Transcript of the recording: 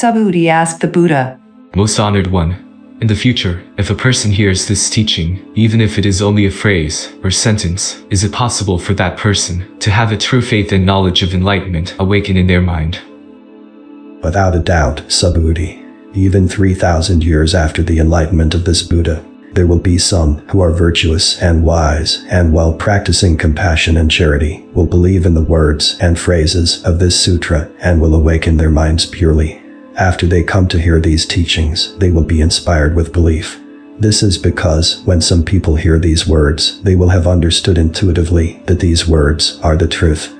Subhuti asked the Buddha. Most honored one, in the future, if a person hears this teaching, even if it is only a phrase or sentence, is it possible for that person to have a true faith and knowledge of enlightenment awaken in their mind? Without a doubt, Subhuti. Even 3,000 years after the enlightenment of this Buddha, there will be some who are virtuous and wise and, while practicing compassion and charity, will believe in the words and phrases of this sutra and will awaken their minds purely. After they come to hear these teachings, they will be inspired with belief. This is because when some people hear these words, they will have understood intuitively that these words are the truth.